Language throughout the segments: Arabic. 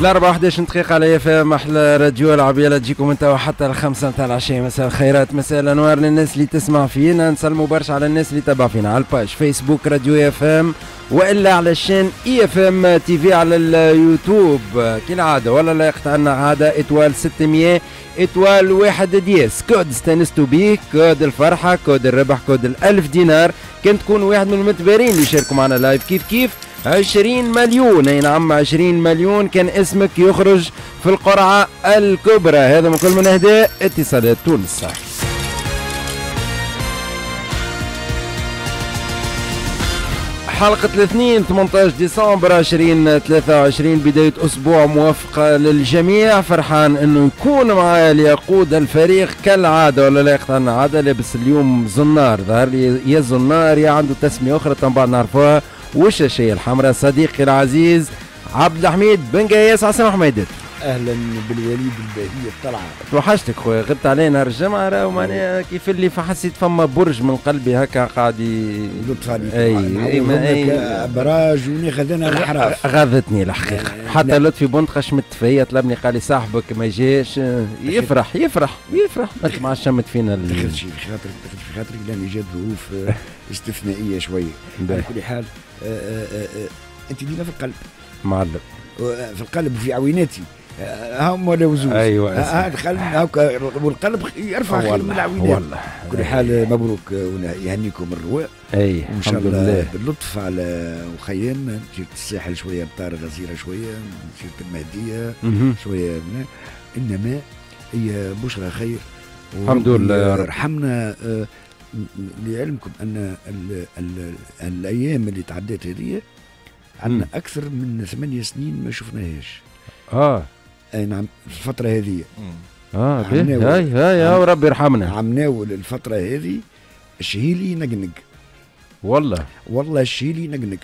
الأربعة 11 دقيقة على FM أحلى راديو العربية لا تجيكم انتوا حتى الخمسة نتاع العشية. مساء الخيرات، مساء الأنوار للناس اللي تسمع فينا. نسلموا برشا على الناس اللي تابع فينا على الباج فيسبوك راديو FM وإلا على الشين EFM TV على اليوتيوب كالعادة. ولا لا يقطعنا عادة إتوال 600 إتوال 1 دياس، كود استانستو بيك، كود الفرحة، كود الربح، كود ال1000 دينار. كان تكون واحد من المتبارين اللي يشاركوا معنا لايف كيف كيف 20 مليون. اي نعم 20 مليون كان اسمك يخرج في القرعة الكبرى. هذا من كل من اهداء اتصالات تونس. حلقة الاثنين 18 ديسمبر 2023 بداية أسبوع موفقة للجميع. فرحان إنه يكون معايا ليقود الفريق كالعادة. ولا لا يقطعنا عادة لابس اليوم زنار، ظهر لي يا زنار يا عنده تسمية أخرى تنبع نعرفوها وش الشيء الحمراء. صديقي العزيز عبد الحميد بن قياس عسام حميدات، اهلا بالوليد الباهي الطلعه. توحشتك خويا، غبت علينا نهار الجمعه راه ومعناها كيف اللي فحسيت فما برج من قلبي هكا قاعد لطف عليك. اي براج وناخذ انا الحراف. غاضتني الحقيقه حتى لطفي بنت خشمت فيا طلبني قال لي صاحبك ما جاش. يفرح يفرح يفرح ما شمت فينا. دخلت شي في خاطرك، دخلت في خاطرك لان جات ظروف استثنائيه شويه. على كل حال انت ديما في القلب معلم، في القلب وفي عويناتي هاهم ولا وزوز. ايوه والقلب يرفع خير من العوينات والله. كل حال مبروك ويهنيكم الرواء. اي وان شاء الله باللطف على وخيام. مشيت الساحل شويه، مطار غزيره شويه، مشيت المهديه شويه منها. انما هي بشرى خير الحمد لله. رحمنا لعلمكم ان الايام اللي تعدات هذه عندنا اكثر من 8 سنين ما شفناهاش. اي نعم الفترة هذه. هاي وربي يرحمنا. عمناول الفترة هذه الشهيلي نقنق والله، والله الشهيلي نقنق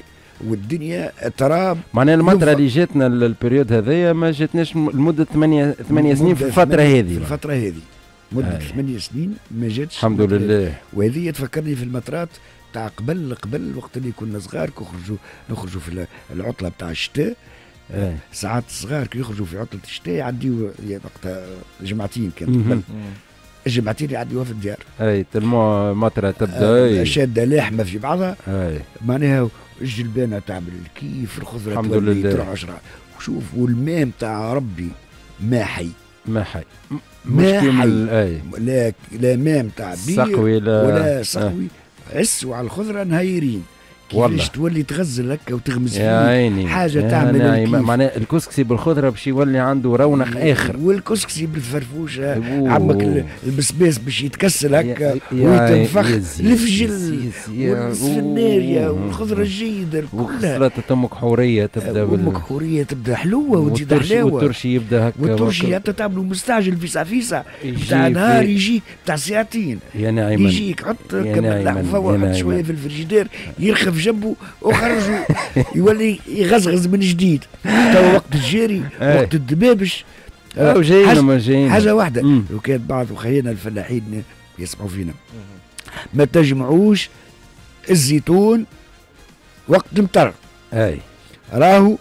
والدنيا تراب. معناها المطرة اللي جاتنا البريود هذايا ما جاتناش لمدة 8 سنين في الفترة هذه. في الفترة هذه مدة 8 سنين ما جاتش الحمد لله. وهذه تفكرني في المطرات تاع قبل وقت اللي كنا صغار نخرجوا في العطلة بتاع الشتاء. ساعات صغار كي يخرجوا في عطلة الشتاء يعديوا وقتها جمعتين كانت الجمعتين يعديوها في الديار. اي تلمو مطرة تبدا شادة لاحمة في بعضها. معناها الجلبانة تعمل الكيف، الخضرة الحمد لله تروح عشرة. وشوف والماء نتاع ربي ما حي ما حي ما حي، لا ماء نتاع بير ولا سقوي. عسوا على الخضرة نهيرين والله. تولي تغزل هكا وتغمز فيه حاجه تعمل. معناها الكسكسي بالخضره باش يولي عنده رونق اخر، والكسكسي بالفرفوشه عمك البسباس باش يتكسل هكا ويتنفخ الفجل والسناريا والخضره الجيده كلها. سلطه امك حوريه تبدا امك حوريه تبدا حلوه وتزيد حلاوه. والترشي يبدا هكا، والترشي حتى تعملوا مستعجل فيسع تاع نهار يجيك تاع ساعتين يا نعيما. يجيك حط كمل لحظه وحط شويه في الفريجيدير يرخف جنبه وخرجوا يولي يغزغز من جديد. توا وقت الجيري وقت الدبابش حاجه واحده. لو كان بعض وخينا الفلاحين يسمعوا فينا ما تجمعوش الزيتون وقت المطر، اي راهو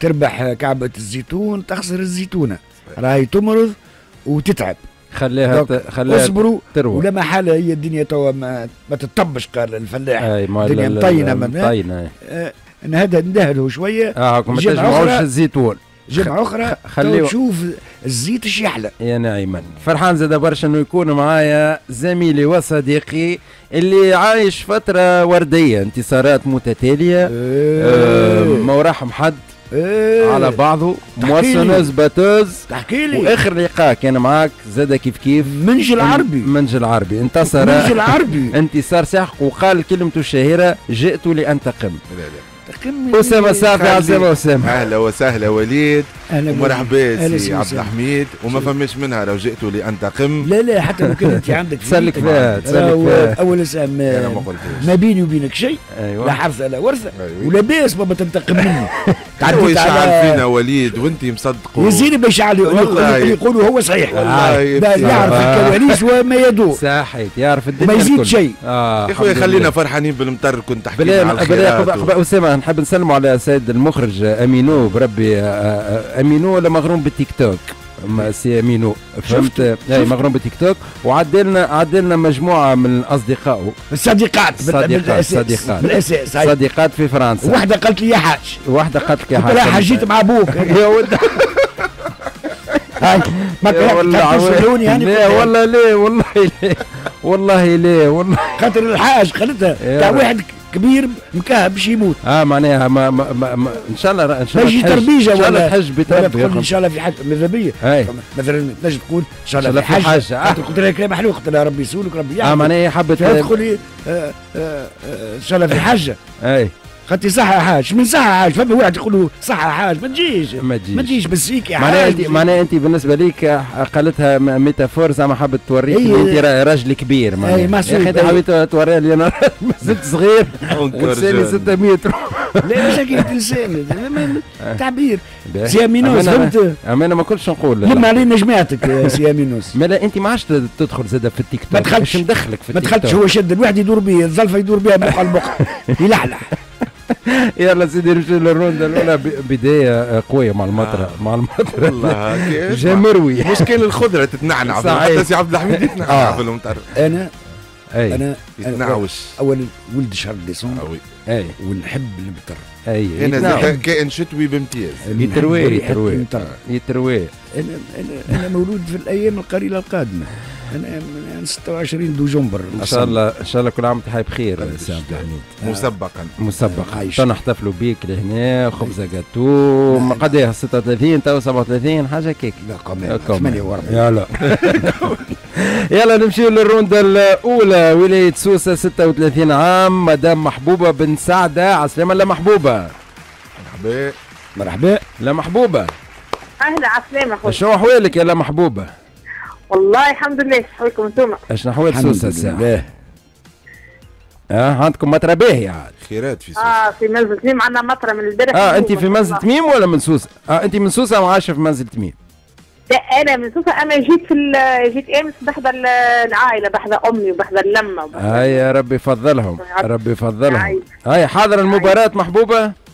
تربح كعبه الزيتون تخسر الزيتونه، راهي تمرض وتتعب. خليها اصبروا ولا محالة. هي الدنيا توا ما تطبش قال الفلاح. الدنيا مطينه مطينه. ندهله شويه. ما تجمعوش الزيتون جمعه اخرى تشوف الزيت اش يحلى يا نعيما. فرحان زاد برشا انه يكون معايا زميلي وصديقي اللي عايش فتره ورديه، انتصارات متتاليه، ما وراحم حد على بعضه، موسنوز باتوز. تحكي لي واخر لقاء كان معاك زاد كيف منجل عربي انتصر انتصار ساحق وقال كلمته الشهيره جئت لانتقم. وسام السعفي عزيمه. وسام اهلا وسهلا وليد، مرحبا سي عبد الحميد. وما فماش منها لو جئت لانتقم. لا لا حتى لو كان انت عندك تسلك فيها اول سام ما بيني وبينك شيء. لا حرث لا ورثه ولا باس ما تنتقم مني. هو يشعل فينا وليد وانت مصدقه وزير باش يقولوا هو صحيح والله. يعرف الكواليس وما يدور صحيح، يعرف الدنيا ما يزيد شيء. يا اخويا خلينا فرحانين بالمطر. كنت تحكي على الخيرات. نحب نسلم على السيد المخرج أمينو، بربي أمينو ولا مغروم بالتيك توك، سي أمينو فهمت، اي مغروم بالتيك توك. وعدلنا مجموعه من اصدقائه الصديقات بالاساس، صديقات في فرنسا. واحده قالت لي يا حاج، واحده قالت لك يا حاج، قلت لها حجيت مع ابوك يا ولد. لا والله لا والله لا والله لا والله، خاطر الحاج قالتها تاع واحد كبير مكاهب باش يموت. معناها ما ان شاء الله تجي تربيجه، ولا ان شاء الله تحج بتربيه، ان شاء الله في حاجه ماذا بيا مثلا تنجم تقول ان شاء الله في حاجه. قلت لها كلام حلو، قلت لها ربي يسولك ربي يعافيك. معناها حبت تقول ان شاء الله في حاجه. اي خاطي صح يا حاج، من صح يا حاج، فما واحد يقول له صح يا حاج، ما تجيش بالسيك يا حاج. معناها انت بالنسبه ليك قالتها ميتافور، زعما حابب توريك انت راجل كبير. معناها يا اخي انت حبيت توريها لي انا مازلت صغير ولساني 600 لا مشاكل لساني تعبير. سي امينوس فهمت، انا ما كنتش نقول يم علينا جماعتك يا سي امينوس. انت ما عادش تدخل زاد في التيك توك، ما دخلتش، مدخلك في التيك توك ما دخلتش. هو شد الواحد يدور به الظلفه، يدور بها بقع البقع يلحلح. يلا سيدي نمشي للروندا الاولى. بدايه قويه مع المطره مع المطره والله جمروي. مشكل الخضره تتنعنع، حتى سي عبد الحميد يتنعنع في المطر. انا يتنعوش اولا ولد شهر ديسمبر، اي ونحب المطر، اي انا كائن شتوي بامتياز. يتروي انا مولود في الايام القليله القادمه، أنا 26 دجنبر إن شاء الله. إن شاء الله كل عام تحيي بخير يا سي عبد الحميد. مسبقا نحتفلوا بيك لهنا، خبزة جاتو قداها 36 تو 37 حاجة كيك. لا كمان 48. يلا يلا نمشيو للروندا الأولى. ولاية سوسة 36 عام، مدام محبوبة بن سعدة. عسلامة لا محبوبة. مرحبا مرحبا لا محبوبة. أهلا عسلامة خويا. شنو أحوالك يا لا محبوبة؟ والله الحمد لله. شو حكيكم انتم؟ شنو حوال سوسه الساعه؟ عندكم مطره باهيه عاد. خيرات في سوسه. في منزل تميم عندنا مطره من البارح. انت في منزل تميم ولا من سوسه؟ انت من سوسه ما عايشه في منزل تميم. لا انا من سوسه، انا جيت امس بحذا العائله، بحذا امي وبحذا اللمه. يا ربي يفضلهم، ربي يفضلهم. هاي حاضر المباراه محبوبه؟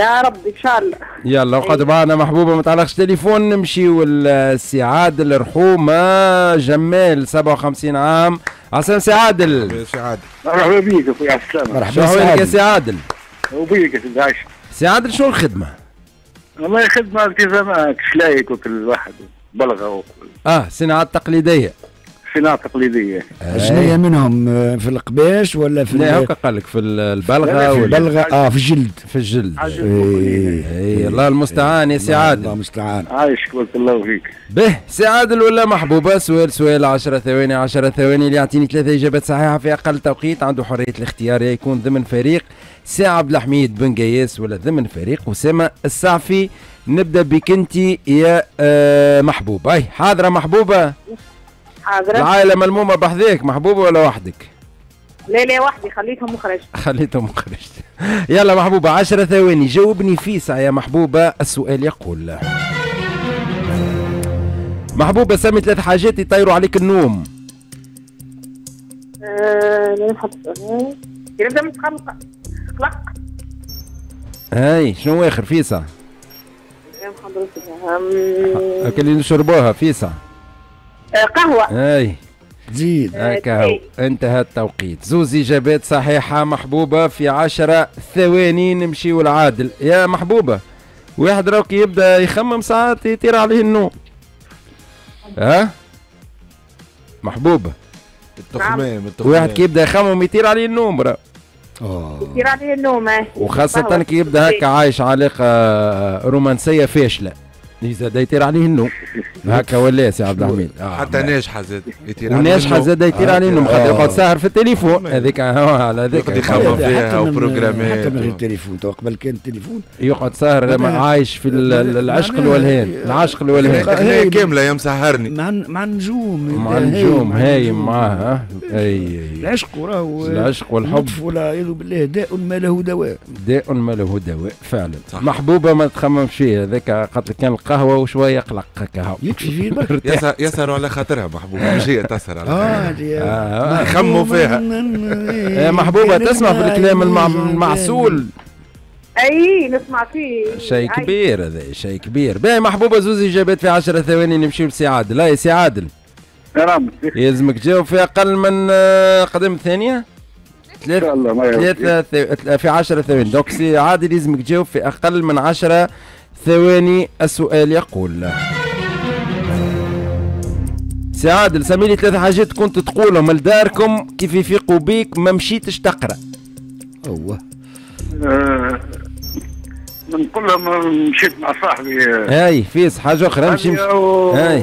يا رب ان شاء الله. يلا وقعدوا معنا محبوبه، ما تعلقش تليفون. نمشيو لسي عادل رحومه جمال 57 عام. عسلامة سي عادل. يا سي عادل مرحبا بيك يا خويا. عسلامة مرحبا بيك يا سي عادل. وبيك يا سي عاشر. سي عادل شنو الخدمه؟ والله خدمه التزامات، شلايك وكل واحد بلغه. صناعات تقليديه. صناعات تقليدية. شنو هي منهم؟ في القباش ولا في؟ لا هكا قال لك في البلغة. في البلغة في الجلد. في الجلد. اي الله المستعان يا سي عادل. الله المستعان. عايشك بارك الله فيك. به سي عادل ولا محبوبة، سؤال 10 ثواني 10 ثواني، اللي يعطيني 3 إجابات صحيحة في أقل توقيت عنده حرية الاختيار، يا يكون ضمن فريق سي عبد الحميد بن قياس ولا ضمن فريق وسام السعفي. نبدأ بك أنت يا محبوبة. أي حاضرة محبوبة؟ العائلة ملمومة بحذاك محبوبة ولا وحدك؟ لا وحدي، خليتهم وخرجت. يلا محبوبة 10 ثواني جاوبني في ساعة يا محبوبة. السؤال يقول محبوبة سمي 3 حاجات يطيروا عليك النوم. يبدأ من قلق. هاي شنو آخر فيسا؟ هاك اللي نشربوها فيسا. قهوة. اي زيد هكا. انتهى التوقيت. 2 اجابات صحيحة محبوبة في 10 ثواني. نمشيو لعادل. يا محبوبة واحد راك يبدا يخمم ساعات يطير عليه النوم. محبوبة التخمام. واحد كي يبدا يخمم يطير عليه النوم راه. يطير عليه النوم وخاصة كي يبدا هكا عايش علاقة رومانسية فاشلة، زادا يطير عليه النوم. هكا ولا يا سي عبد الحميد؟ حتى ناجحه زاد يطير عليه النوم. وناجحه زاد يطير عليه النوم، خاطر يقعد ساهر في التليفون. هذيك على هذيك يخمم فيها وبروجرامي. حتى من غير التليفون، تو قبل كان التليفون يقعد ساهر عايش في العشق الولهان. العشق الولهان هي كامله يا مسهرني مع النجوم. مع النجوم هايم معاها. اي العشق راهو العشق والحب والعياذ بالله داء ما له دواء. داء ما له دواء فعلا. محبوبه ما تخممش فيه، هذاك قالت لك كان قهوه وشويه قلق هكا يكفي. يسهروا على خاطرها محبوبه، مش هي تسهر على خاطرها. يخموا فيها. محبوبه تسمع في الكلام المعسول. اي نسمع فيه شيء كبير. هذا شيء كبير. باهي محبوبه زوز اجابات في 10 ثواني نمشيو لسعادل. لا يا سعادل يلزمك تجاوب في اقل من قدم ثانيه. ثلاثة في 10 ثواني. دونك سعادل لازمك تجاوب في اقل من 10 ثواني. السؤال يقول سعادل سميلي 3 حاجات كنت تقولهم لداركم كيف يفيقوا بيك ما مشيتش تقرا. اوه نقول لهم مشيت مع صاحبي. هاي فيس حاجه اخرى مشي. هاي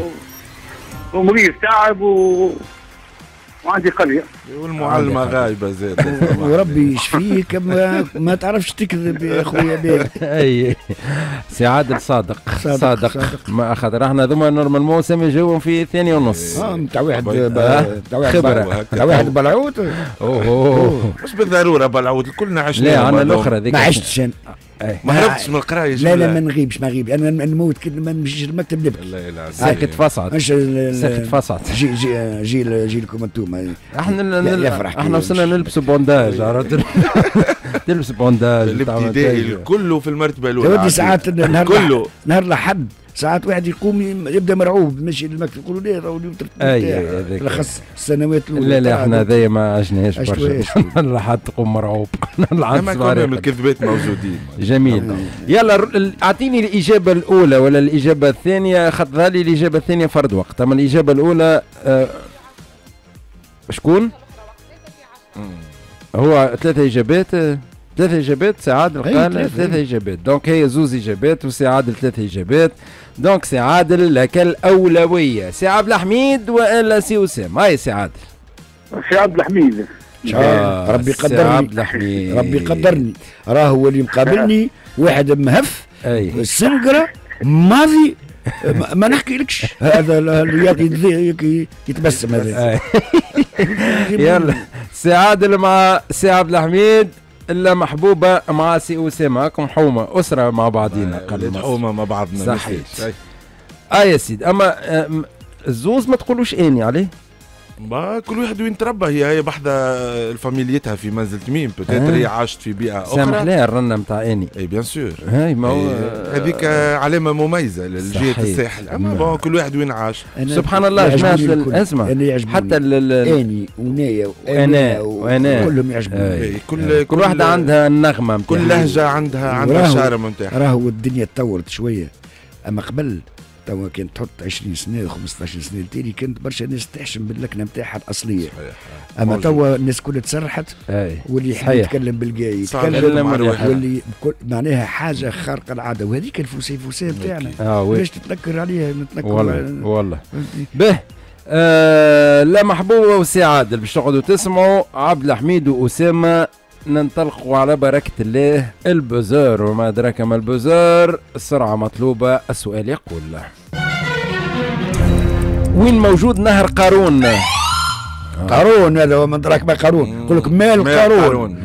ومريض تعب وعندي قريه والمعلمه غايبه زاد. وربي يشفيك ما تعرفش تكذب يا خويا بيه. اي سي عادل صادق صادق, صادق, صادق. ما اخذ راحنا ذوما نورمالمون سامي جاوبهم في ثانيه ونص. نتاع واحد خبره نتاع واحد بلعوت. اوه مش بالضروره بلعوت كلنا عشنا. لا انا الاخرى ذيك ما عشتش انا. ما هربتش من القرايه. لا لا ما نغيبش ما نغيب. انا نموت كي ما نمشيش المكتب نبكي. الله يلعن ساكت فصعد ساكت فصعد. جي لكم انتوما. احنا وصلنا نلبسوا بونداج. عرفت تلبس بونداج الابتدائي كله في المرتبه الاولى. ودي ساعات كله نهار الاحد ساعات واحد يقوم يبدا مرعوب ماشي للمكتب يقولوا ليه راهو اليوم ترتب بالاخص السنوات الاولى. لا لا احنا هذايا ما عشناهاش برشا. راح تقوم مرعوب. العكس كامل الكذبات موجودين. جميل يلا اعطيني الاجابه الاولى ولا الاجابه الثانيه. خذها لي الاجابه الثانيه فرد وقت. اما الاجابه الاولى شكون هو؟ 3 إجابات سعادل قال 3 إجابات. دونك هي 2 إجابات وسعادل 3 إجابات. دونك سعادل لك الأولوية. سي عبد الحميد وإلا سي وسام؟ هاي سعادل. سي عبد الحميد. ربي قدرني ربي قدرني. راهو اللي مقابلني واحد مهف السنقرة ماضي ما نحكي لكش. هذا يتبسم هذا. يلا سعادل مع سي عبد الحميد الا محبوبه مع سي اسامه. راكم حومه اسره مع بعضينا. حومه مع بعضنا صحيح. يا سيدي اما الزوز ما تقولوش اني عليه. كل واحد وين تربى. هي بحذا فاميليتها في منزل تميم بوتيتر. هي عاشت في بيئه اخرى. سامح لها الرنه نتاع اني. اي بيان سور. هاي ما هو هذيك علامه مميزه لجهه الساحل. اما بون كل واحد وين عاش. سبحان الله جماعه. اسمع حتى اني ونايا وانا كلهم يعجبوني. كل واحده عندها النغمه نتاعها. كل لهجه عندها الشارم نتاعها. راهو الدنيا تطورت شويه. اما قبل توا كان تحط 20 سنه 15 سنه التالي كانت برشا ناس تحشم باللكنه نتاعها الاصليه. صحيح. اما توا الناس كلها تسرحت. واللي يحب يتكلم بالقاي يتكلم. واللي معناها حاجه خارقه العاده. وهذيك الفلسفه نتاعنا باش تتنكر عليها نتنكر والله والله. به لا محبوبه وسعادل باش تقعدوا تسمعوا عبد الحميد واسامه. ننطلقوا على بركه الله. البزار وما ادراك ما البزار. السرعه مطلوبه. السؤال يقول وين موجود نهر قارون؟ قارون هذا وما ادراك ما قارون. يقول لك مال قارون.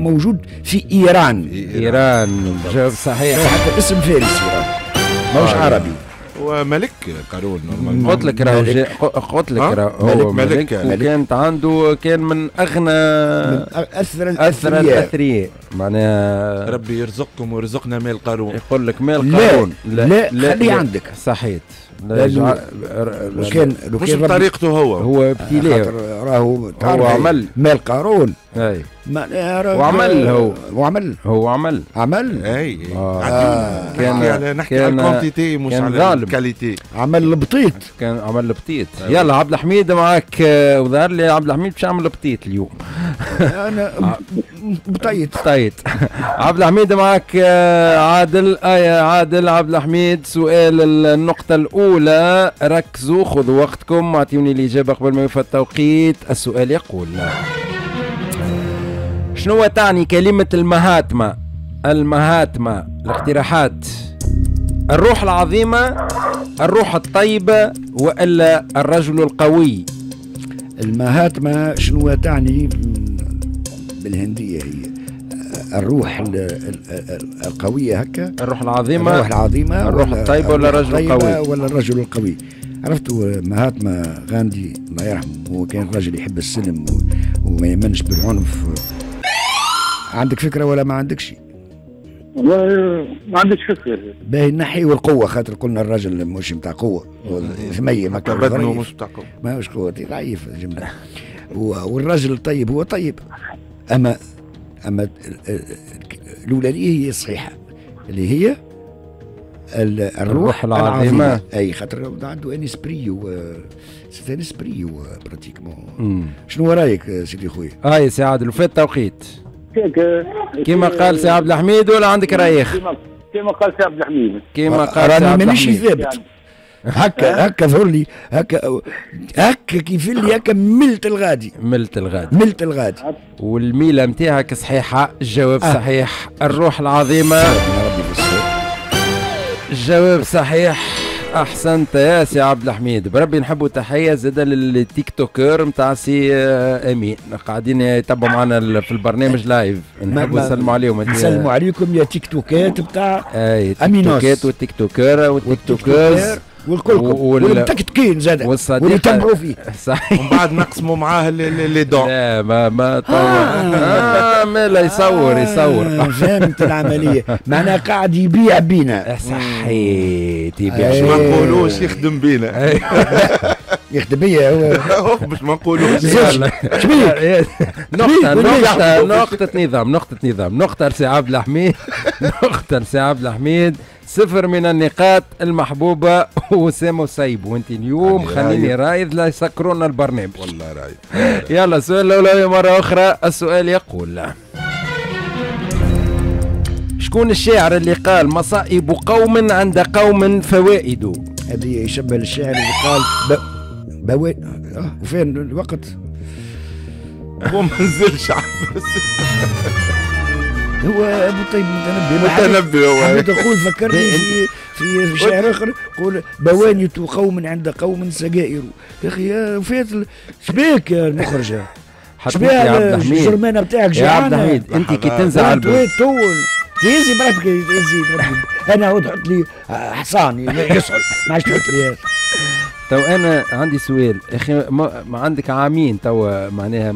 موجود في ايران. ايران جواب صحيح. حتى اسم فارسي ماهوش عربي. وملك قارون. قلت لك راهو قلت لك راهو ملك. وكانت عنده كان من اغنى اثر الاثرياء. معناها ربي يرزقكم ويرزقنا مال قارون. يقول لك مال قارون. لا خليه عندك صحيت. وكان مش بطريقته هو بكيليه. راهو عمل مال قارون. اي وعمل اي نحكي على الكونتيتي مش على الكاليتي. عمل البطيط. كان عمل البطيط. يلا عبد الحميد معاك. وظهر لي عبد الحميد باش يعمل بطيط اليوم. انا بطيط. عبد الحميد معاك. عادل. عادل عبد الحميد سؤال النقطة الأولى. ركزوا خذوا وقتكم. اعطيوني الإجابة قبل ما يفوت التوقيت. السؤال يقول شنو تعني كلمة المهاتما؟ الاقتراحات الروح العظيمة، الروح الطيبة، وإلا الرجل القوي. المهاتما شنو تعني بالهندية؟ هي الروح القوية هكا. الروح العظيمة الروح الطيبة ولا الرجل القوي؟ عرفتوا مهاتما غاندي الله يرحمه هو كان راجل يحب السلم وما يمنش بالعنف. عندك فكرة ولا ما عندكش؟ ما عنديش فكره. باهي نحي والقوه، خاطر قلنا الرجل مش نتاع قوه، ثميه ما كانش مش نتاع قوه، ماهوش قوه، ضعيف الجمله. والرجل طيب هو طيب، اما الاولانيه هي الصحيحه اللي هي الروح العظيمه. اي خاطر عنده ان اسبري سيتان اسبري براتيكمون. شنو رايك سيدي خويا؟ هاي سي عادل وفات التوقيت كما قال سي عبد الحميد ولا عندك رايخ؟ كما قال سي عبد الحميد، كما قال راني مانيش ثابت هكا ظهر لي هكا كيف اللي هكا ملت الغادي. والميله نتاعك صحيحه، الجواب صحيح، الروح العظيمه. الجواب صحيح، احسنت يا سي عبد الحميد. بربي نحبوا تحيه زاده للتيك توكر نتاع سي امين، قاعدين يتبعوا معنا في البرنامج لايف، نحبوا نسلموا عليهم. نسلموا عليكم يا تيك توكات نتاع امينوس، التيك توكات والتيك توكر والتيك توكرز والكلكم والمتكتكين زاد واللي يتبعوا فيه صحيح. ومن بعد نقسموا معاه لي دون. لا ما طور لا يصور فهمت العمليه، معناها قاعد يبيع بينا صحيت، يبيع باش ما نقولوش يخدم بينا، يخدم بيا هو باش ما نقولوش. نقطة نظام نقطة لسي عبد الحميد، نقطة لسي عبد الحميد، 0 من النقاط المحبوبة وسام وسايب. وانت اليوم خليني رايد لا يسكرونا البرنامج والله رايد. يلا السؤال الأولوي مرة أخرى. السؤال يقول: شكون الشاعر اللي قال مصائب قوم عند قوم فوائد؟ هذه يشبه الشاعر اللي قال بوائد. وفين الوقت؟ هو ما نزلش هو ابو طيب المتنبي. هو حبيت نقول فكرني في شعر اخر، يقول بوانيت قوم عند قوم سجائر. يا اخي فات شبيك يا المخرجه، شبيك يا عبد الحميد الجرمانه بتاعك جعانه يا عبد الحميد. انت كي تنزل على البيت طول تهزي بربك، تهزي بربك. انا عاود تحط لي حصان يسعد، ما عادش تحط لي هذا. تو انا عندي سؤال اخي، ما عندك عامين تو معناها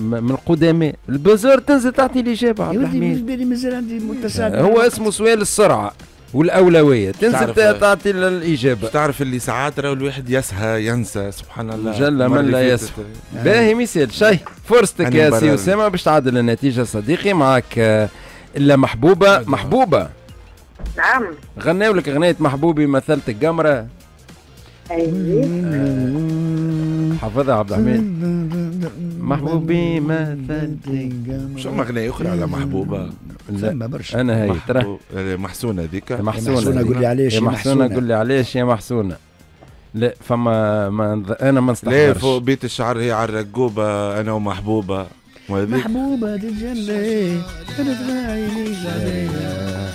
من قدامى البازار تنزل تعطي لي اجابه عبد الحميد. بالنسبه لي مازال عندي متسع. هو اسمه سؤال السرعه والاولويه، تنزل تعطي الاجابه. تعرف اللي ساعات راهو الواحد يسهى ينسى سبحان الله، جل من لا يسهى. باهي مثال شيء، فرصتك يا سي اسامه باش تعدل النتيجه صديقي. معك الا محبوبه. نعم، غناو لك اغنيه محبوبي مثلت القمره. حافظها عبد الحميد، محبوبي مثلت. شو ما اغنيه اخرى على محبوبه؟ لا برشا. انا هي ترى محسونه هذيك، محسونه قول لي علاش، محسونه قول لي علاش يا محسونه. لا فما انا ما نستحضرش. لا فوق بيت الشعر هي على الرقوبه، انا ومحبوبه محبوبه تتجلى انا تراعي ليك علينا،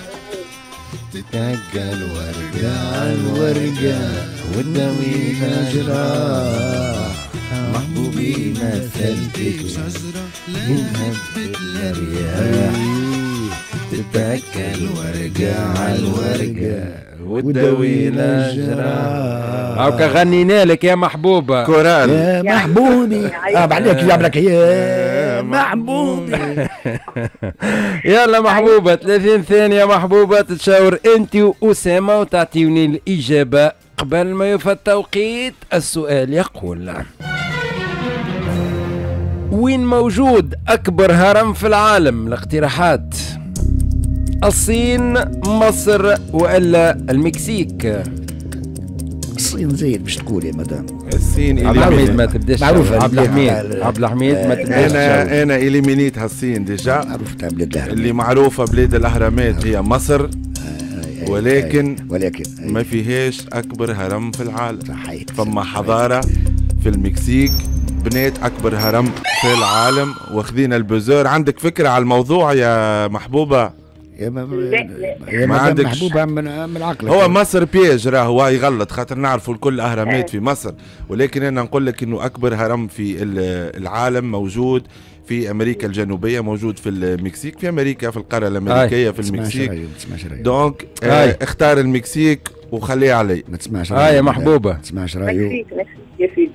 تتنقى الورقة عالورقة والدوينا جراح. محبوبي مثلتك لنهبت الرياح، تتنقى الورقة عالورقة والدوينا جراح. هاكا غنينا لك يا محبوبة كورال يا محبوبي. عليك يا عبرك يا محبوبي. يلا محبوبة 30 ثانية محبوبة تتشاور أنت وأسامة وتعطيوني الإجابة قبل ما يفى التوقيت. السؤال يقول: وين موجود أكبر هرم في العالم؟ الاقتراحات: الصين، مصر، والا المكسيك. الصين زين باش تقول يا مدام. الصين عبد الحميد ما تبداش، معروفة عبد الحميد ما تبداش. انا اليمينيتها الصين ديجا، معروفتها بلاد الاهرامات، اللي معروفة بلاد الاهرامات هي مصر، ولكن ما فيهاش اكبر هرم في العالم. فما حضارة في المكسيك بنات اكبر هرم في العالم واخذين البزور. عندك فكرة على الموضوع يا محبوبة؟ ما عندكش من عقلك. هو مصر بيج راهو يغلط، خاطر نعرفوا الكل اهرامات في مصر، ولكن انا نقول لك انه اكبر هرم في العالم موجود في امريكا الجنوبيه، موجود في المكسيك، في امريكا، في القاره الامريكيه، في المكسيك. دونك اختار المكسيك وخليه علي. ما تسمعش رايو يا محبوبه. ما تسمعش رايو يا سيدي.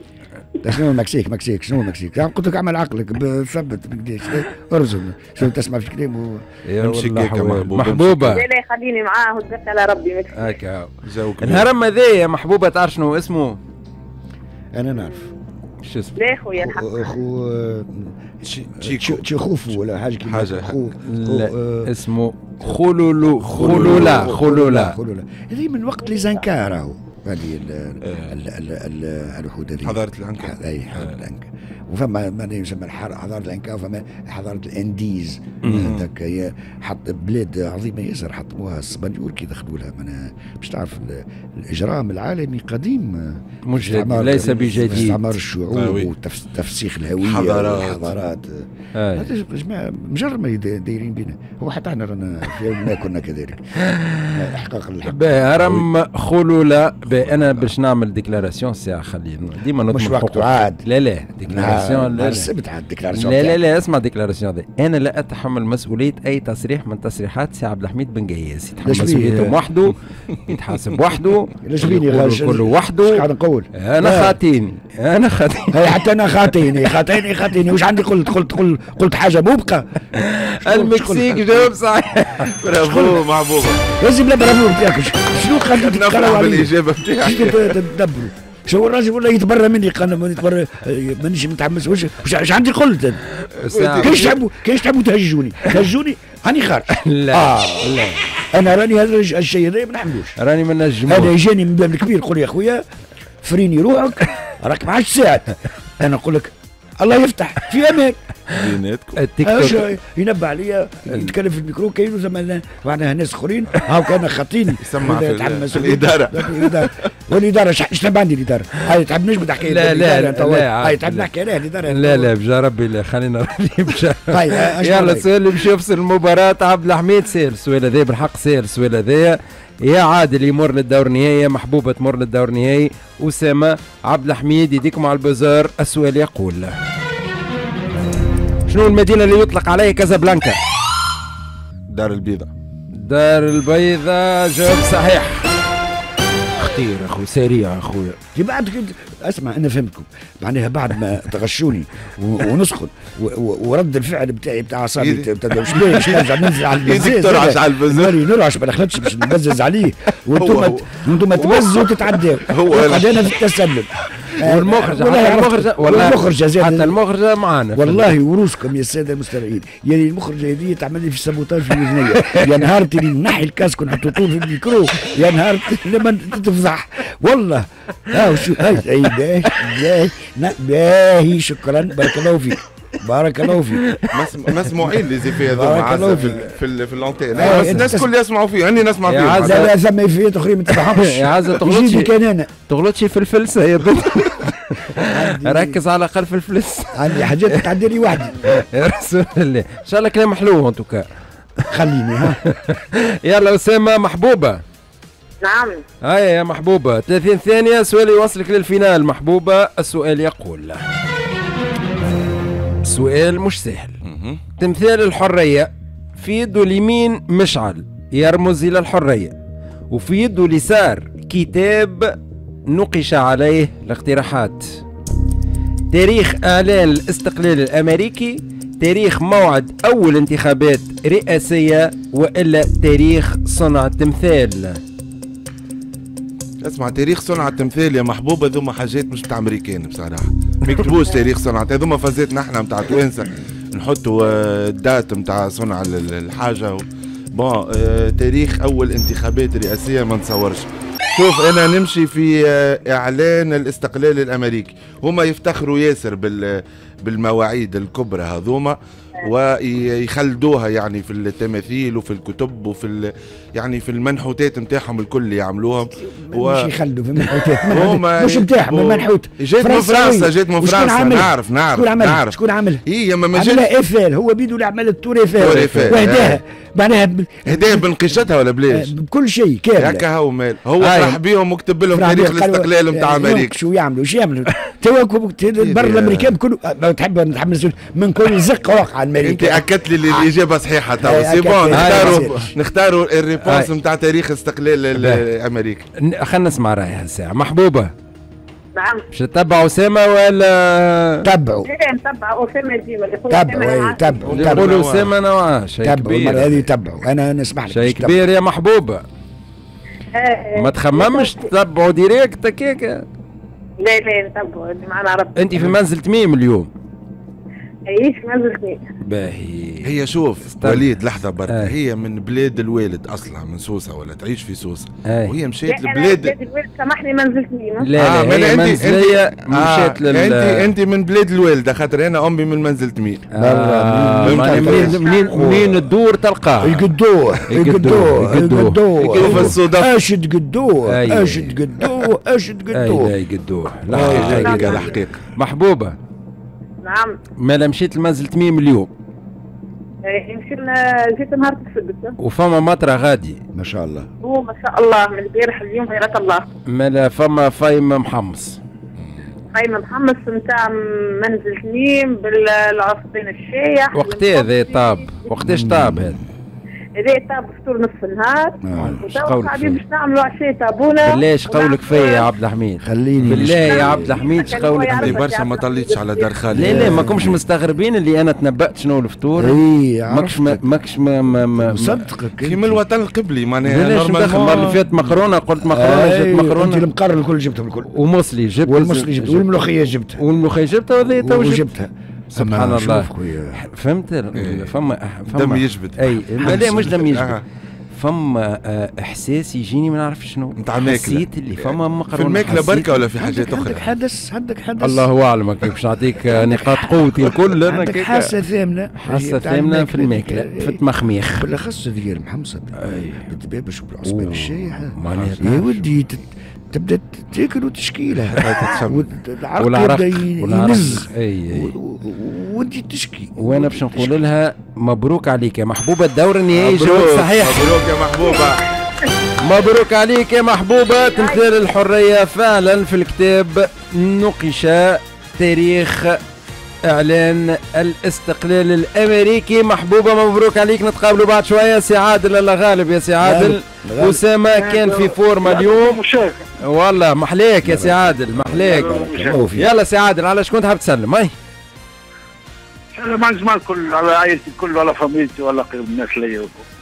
شنو المكسيك؟ مكسيك شنو المكسيك؟ يعني قلت لك اعمل عقلك ثبت قديش ارزم شنو تسمع في كلامه. محبوبه لا يخليني معاه وتبت على ربي. هكا الهرم هذايا محبوبه تعرف شنو اسمه؟ انا نعرف شو اسمه؟ لا خويا الحق خو تشيخوفو ولا حاجه كيما لا اسمه خولولو خولولا خولولا خولولا هذه من وقت لي زنكا راهو هذه الوحود هذه حضاره الانكا. اي حضاره الانكا وفما ما يسمى حضاره الانكا وفما حضاره الانديز هذاك هي حط بلاد عظيمه ياسر حطموها الاسبانيول كي دخلوا لها باش تعرف الاجرام العالمي قديم مش ليس بجديد استعمار الشعوب وتفسيخ الهويه والحضارات هذا جماعه مجرمه دايرين بينا هو حتى احنا رانا في يوم ما كنا كذلك احقاق الحق. هرم خلوله انا باش نعمل ديكلاراسيون الساعه خلينا ديما نطلب مش وقته عاد لا لا ديكلاراسيون لا السبت عاد ديكلاراسيون لا لا لا اسمع ديكلاراسيون دي. انا لا اتحمل مسؤوليه اي تصريح من تصريحات سي عبد الحميد بن قياس يتحمل مسؤوليته وحده يتحاسب وحده كل وحده ايش قاعد نقول انا خاطيني انا خاطيني حتى انا خاطيني خاطيني خاطيني واش عندي قلت قلت قلت, قلت حاجه مبقى المكسيك جاوب صحيح. برافو محبوبه لازم لا برافو بتاعك شنو خليت نقراو بالاجابه تدبروا شو الراجل ولا يتبرى مني قال يتبرى مانيش متحمس واش عندي قلت كيش تحبوا تهجوني راني خارج لا لا انا راني هذا الشيء هذا ما نحملوش راني ما نجموش هذا يجاني من باب الكبير يقول يا خويا فريني روحك راك ما عادش ساعد انا نقول لك الله يفتح في امان بيناتكم التيك توك ينبه عليا يتكلم في الميكرو كاينو زعما معناها ناس اخرين هاو كان خاطيني يتحمس الاداره والاداره اش تبع عندي الاداره هاي تعبناش بالحكايه لا لا لا هاي تعبنا نحكي عليها الاداره لا لا بجا ربي لا خلينا راني بجا يلا سؤال باش يفصل المباراه عبد الحميد سير السؤال هذايا بالحق سير السؤال هذايا يا عادل يمر للدور النهائي محبوبه تمر للدور النهائي اسامه عبد الحميد يديكم على البزار. السؤال يقول شنو المدينة اللي يطلق عليها كازابلانكا؟ دار البيضاء. دار البيضاء جواب صحيح. خطير اخويا سريع اخويا. كي بعد اسمع انا فهمتكم معناها بعد ما تغشوني ونسخن ورد الفعل بتاعي بتاع اعصابي باش نرجع ننزل على البزاز ترعش على البزاز نرعش ما نخلطش باش نبزز عليه وانتم تبزوا وتتعداوا. هو انا في التسلل. والمخرجة والمخرجة زاد حتى المخرجة معانا والله وروسكم يا السادة المستمعين يعني المخرجة هذه تعمل لي في السابوتاج في وزنية يا نهار اللي نحي الكاسكو نحطوه في الميكرو يا نهار لما تفضح والله هاو شو هاي باهي باهي شكرا بارك الله فيك بارك الله فيك مسموعين لي زيفي هذوما في الانتين الناس الكل يسمعوا فيه اني نسمع فيه لا ثم فيات اخرين ما تفهمش يا عزة تغلطش في الفلسه يا بنت ركز على الاقل في الفلس عندي حاجات تعدي لي وحدي يا رسول الله ان شاء الله كلام حلو انتو كا خليني ها يلا اسامه محبوبه نعم هيا يا محبوبه 30 ثانيه سؤال يوصلك للفينال محبوبه. السؤال يقول سؤال مش سهل تمثال الحرية في يده اليمين مشعل يرمز إلى الحرية وفي يده اليسار كتاب نقش عليه الاقتراحات تاريخ إعلان الاستقلال الأمريكي تاريخ موعد أول انتخابات رئاسية وإلا تاريخ صنع التمثال. اسمع تاريخ صنع التمثال يا محبوبه ذوما حاجات مش بتاع امريكان بصراحه ما يكتبوش تاريخ صنع ذوما فازتنا احنا بتاع توانسه نحطوا الدات بتاع صنع الحاجه بون تاريخ اول انتخابات رئاسيه ما نتصورش. شوف انا نمشي في اعلان الاستقلال الامريكي هما يفتخروا ياسر بالمواعيد الكبرى هذوما ويخلدوها يعني في التماثيل وفي الكتب وفي يعني في المنحوتات نتاعهم الكل يعملوهم مش يخلدوا في المنحوتات مش نتاعهم المنحوت جات من فرنسا نعرف شكون عملها اي اما ما جاتش عملها ايفيل هو بيدو اللي عمل التور ايفيل وهداها معناها هداها بنقشتها ولا بلاش بكل شيء كامل هكا هو مال هو فرح بيهم وكتب لهم تاريخ الاستقلال نتاع امريكا شو يعملوا شو يعملوا تواكب البر الامريكان كله تحب نتحمس من كل زقه واقعه. انت اكدت لي الاجابه صحيحه تو سي بون نختاروا الريبونس نتاع تاريخ استقلال الامريكي. خلينا نسمع رايها الساعه محبوبه نتبعه. مش تتبعوا أسامة ولا؟ تبعوا. إيه نتبعوا أسامة ديما. تبعوا. يقولوا أسامة نوعا شيء كبير. تبعوا هذه تبعوا. أنا نسمح لك. شيء كبير يا محبوبة. ما تخممش تتبعوا ديريكت هكاك؟ لا لا نتبعوا معنا ربي. أنت في منزل تميم اليوم. ايش منزلتني باهي. هي شوف وليد لحظه برك هي من بلاد الوالد اصلا من سوسه ولا تعيش في سوسه وهي مشيت لبلاد الوالد. سامحني منزلتني ما لا لا انت مشيت انت من بلاد الوالده خاطر انا امي من منزل مين منين الدور تلقاها يقدوه يقدوه يقدوه شوف الصدف اشد قدوه اشد قدوه اشد قدوه يقدوه. الحقيقه محبوبه نعم مالا مشيت لمنزل تميم اليوم مشيت جيت نهار السبت وفما مطره غادي ما شاء الله ما شاء الله من البارح اليوم غيرت الله مالا فما فايم محمص فايم محمص نتاع منزل تميم بالعصفين الشايح وقت هذا طاب وقتاش طاب هذا هذا طاب فطور نصف النهار وتوا قاعدين باش نعملوا عشاء طابونه بالله اش قولك فيا يا عبد الحميد خليني بالله يا عبد الحميد اش قولك انت برشا ما طليتش على دار خالي لا لا ما كومش مستغربين اللي انا تنبأت شنو الفطور ماكش مصدقك كي من الوطن القبلي معناها نورمال المره اللي فاتت مقرونه قلت مقرونه جبت مقرونه انت المقرن الكل جبتهم الكل وموصلي جبت والموصلي جبت والملوخيه جبتها وهذه تو جبتها سبحان الله فهمت إيه. فما دم يجبد اي لا مش دم يجبد فما احساس يجيني ما نعرفش شنو نتاع الماكله حسيت اللي فما مقرونه في الماكله بركه ولا في حاجات اخرى عندك حدث الله اعلم كيفاش نعطيك نقاط قوتي الكل انا كيك حاسه ثامنه في الماكله في التمخميخ بالاخص هذه المحمصه بالدبابش وبالعصبان الشايح يا ودي تبدا تاكل وتشكيلها والعرق يبدا ينز وانت تشكي وانا باش نقول لها مبروك عليك يا محبوبه الدور النهائي جواب صحيح مبروك يا محبوبه مبروك عليك يا محبوبه تمثال الحريه فعلا في الكتاب نقش تاريخ اعلان الاستقلال الامريكي. محبوبه مبروك عليك نتقابلوا بعد شويه سي عادل الله غالب يا سي عادل وسامة كان في فورما اليوم والله محليك يا سي عادل محليك يلا سي عادل على شكون تحب تسلم اي سلم على الجماعه الكل على عائلتي الكل على فاميلتي وعلى قريب الناس ليا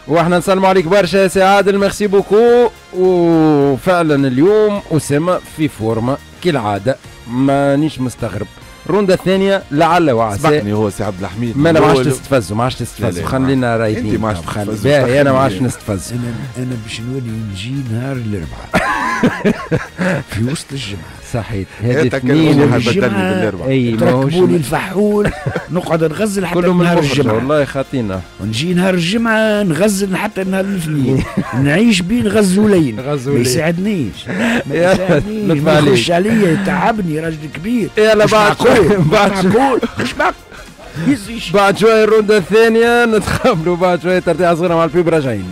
واحنا نسلموا عليك برشا يا سي عادل ميرسي بوكو. وفعلا اليوم أسامة في فورما كالعاده مانيش مستغرب. الرونده الثانيه لعل وعسى سبقني هو سي عبد الحميد ما انا ما عادش نستفزوا خلينا رايدين انت ما عادش تستفزوا انا ما عادش نستفز انا باش نولي نجي نهار الاربعاء في وسط الجمعه صحيح هذه الاثنين بدلني بالاربعاء اي ماهوش نقولوا الفحول نقعد نغزل حتى نهار الجمعه والله خاطينا ونجي نهار الجمعه نغزل حتى نهار الاثنين نعيش بين غز ولين ما يساعدنيش ما يخش عليا يتعبني راجل كبير يلا بعد بعد شويه الرونده الثانيه نتقابلوا بعد شويه ترتيع صغيره مع البيب راجعين.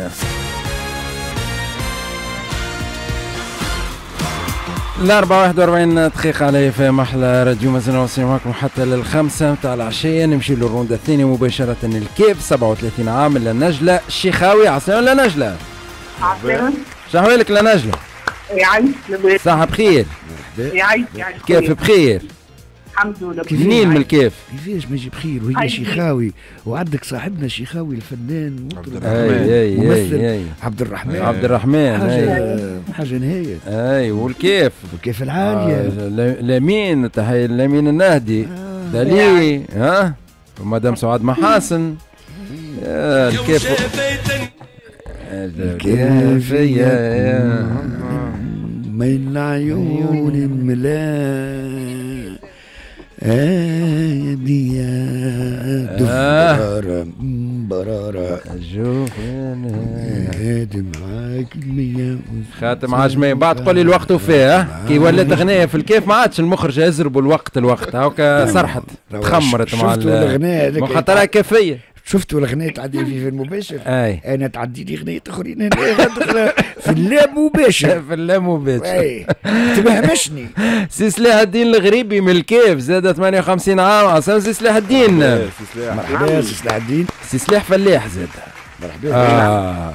الأربعة 41 دقيقة على في محلى راديو مازلنا واصلين معكم حتى للخمسة متاع العشية نمشي للروندة الثانية مباشرة. الكيف 37 عام لنجلة الشيخاوي. عسلامة لنجلة عسلامة شحوالك لنجلة يعيش لبيت صحة بخير يعيش كيف بخير الحمد لله منين من الكيف كيفاش ما يجيب خير وهي شيخاوي وعندك صاحبنا شيخاوي الفنان ممثل عبد الرحمن حاجه نهايه اي والكيف الكيف العاليه لمين تحيه لمين النهدي دليل ها مدام سعاد محاسن الكيف الكيفيه من عيون ملاك يا دفرة برارة أشوف هادي معاك المية خاتم عجمية بعد تقول لي الوقت وفيه كي ولات غناية في الكيف ما عادش المخرج يزربوا الوقت هاكا صرحت تخمرت مع الغناية هذيك خاطرها كافية. شفتوا الغناية تعدي في المباشر انا تعدي لي غناية اخرين هنا في اللامباشر تبهمشني. سي سلاح الدين الغريبي من الكيف زاد 58 عام. عسلامة سي سلاح الدين مرحبا سي سلاح الدين سي سلاح فلاح زاد مرحبا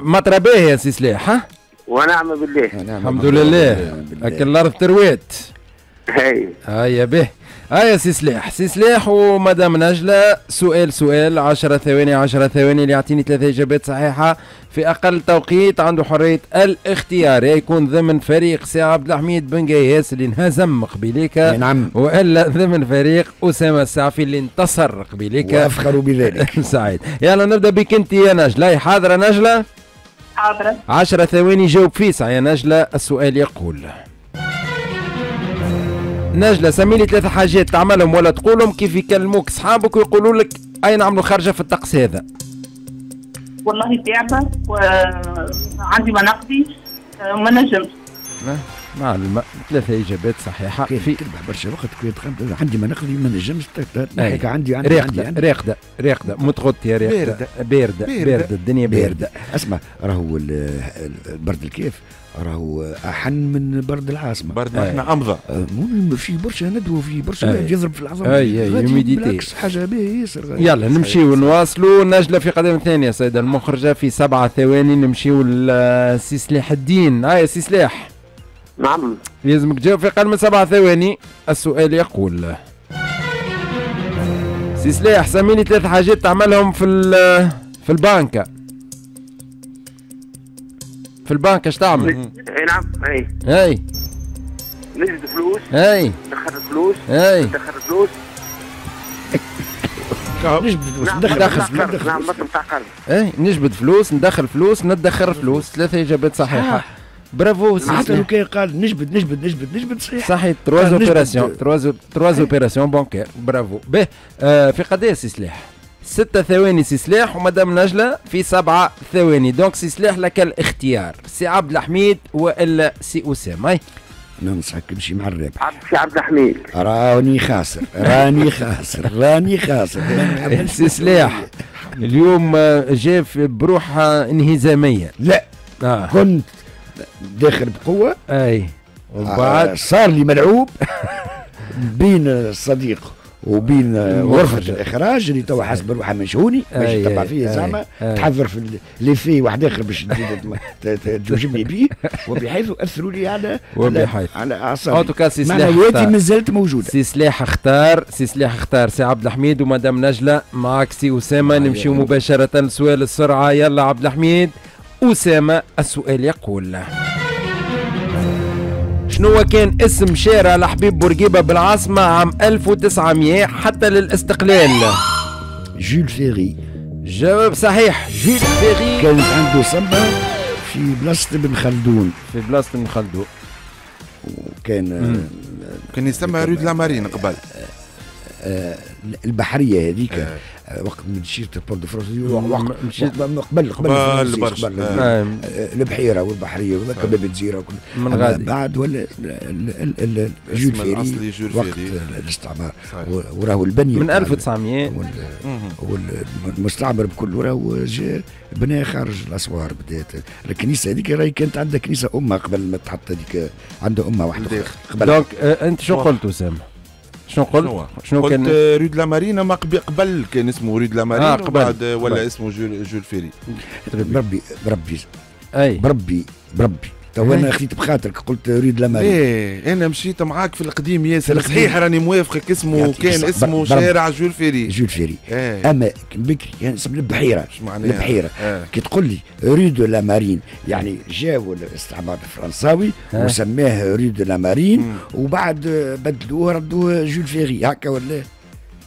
مطرة باهية يا سي سلاح ها ونعم بالله. الحمد لله. لكن الارض ترويت. هيا به. هيا سي سلاح، سي سلاح ومدام نجلة، سؤال 10 ثواني 10 ثواني، اللي يعطيني 3 إجابات صحيحة في أقل توقيت عنده حرية الاختيار، يكون ضمن فريق سي عبد الحميد بن قياس اللي انهزم قبيليك، نعم، وإلا ضمن فريق أسامة السعفي اللي انتصر قبيليك، وأفخر بذلك. سعيد. يلا نبدأ بك أنت يا نجلة، حاضرة نجلة؟ حاضرة. 10 ثواني جاوب فيسع يا نجلة. السؤال يقول: نجلة سميلي 3 حاجات تعملهم ولا تقولهم كيف يكلموك صحابك ويقولوا لك أي نعملوا خرجة في الطقس هذا. والله تعبة وعندي مناقبي وما نجمش. معلومة 3 إجابات صحيحة. في تربح برشا وقت عندي مناقبي وما نجمش. عندي راقدة متغطية، راقدة باردة، الدنيا باردة. اسمع، راهو برد الكيف راهو احن من برد العاصمه، بردنا احنا امضى، في برشا ندوه، في برشا يضرب في العظم، بالعكس حاجه باهيه ياسر. يلا نمشيو ونواصلوا. نجله في قدم الثانيه سيده المخرجه في 7 ثواني. نمشيو لسي سلاح الدين. هاي سي سلاح. نعم. لازمك تجاوب في اقل من 7 ثواني. السؤال يقول: سي سلاح سميني 3 حاجات تعملهم في البنكة. في البنك اش تعمل؟ اي نعم. اي نجد فلوس. اي ندخل فلوس. اي ندخل فلوس. نجبد فلوس ندخل. نعم مصر نتاع قرض. اي نجبد فلوس ندخل فلوس ندخر فلوس. 3 إجابات صحيحة. برافو. حتى لو كان قال نجبد نجبد نجبد نجبد صحيح. صحيح. 3 أوبيراسيون 3 أوبيراسيون بانكير. برافو. به في قضية سي سلاح 6 ثواني سي سلاح ومدام نجلة في 7 ثواني. دونك سي سلاح لك الاختيار، سي عبد الحميد والا سي اسامه. ننصحك تمشي مع الرابح. سي عبد الحميد. راني خاسر. سي سلاح اليوم جاء بروحها انهزاميه. لا كنت داخل بقوه. اي وبعد صار لي ملعوب بين الصديق وبين غرفة الإخراج اللي توا حسب روحها منشوني باش تطلع فيه زعما تحضر في لي في واحد آخر باش توجبني بيه، وبحيث أثروا لي على أعصابي. أون توكا سي سلاح معنوياتي مازالت موجودة. سي سلاح اختار سي عبد الحميد ومدام نجلة معاك سي أسامة. نمشيو مباشرة لسؤال السرعة. يلا عبد الحميد أسامة. السؤال يقول: شنو كان اسم شارع الحبيب بورقيبة بالعاصمة عام 1900 حتى للاستقلال؟ جول فيري. جواب صحيح، جول فيري. كانت عنده صبة في بلاصة ابن خلدون. وكان يسمى رود لامارين قبل. البحرية هذيك وقت مشيت بور دو فرنسا، مشيت قبل برشا البحيره والبحريه وذاك باب الجزيره وكل من غادي بعد ولا الجول فيري وقت الاستعمار، وراهو البني من 1900 والمستعمر بكل راهو جا بنى خارج الاسوار. بدات الكنيسه هذيك راهي كانت عندها كنيسه امها قبل ما تحط هذيك، عندها امها واحده قبل. دونك انت شو قلت اسامه؟ شنو كان؟ ريو دو لا مارينا ما قبل كان اسمه ريو دو لا مارينا بعد ولا اسمه جول فيري. بربي تو انا خديت بخاطرك قلت ريو دو لا مارينا. ايه انا مشيت معاك في القديم ياسر. صحيح راني موافقك. اسمه كان اسمه شارع جول فيري. اما بكري كان اسم البحيره. شو معناها؟ البحيره. كي تقول لي ريو دو لا مارين يعني جاوا الاستعمار الفرنساوي وسماه ريو دو لا مارين وبعد بدلوه ردوه جول فيري هكا ولا؟